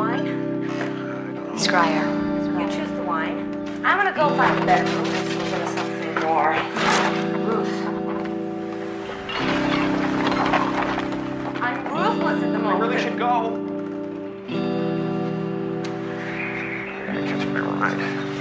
wine? Scryer. You choose the wine. I'm gonna go find the bedroom and look into something more. Ruth. I'm ruthless at the moment. I really should go. I gotta catch my ride.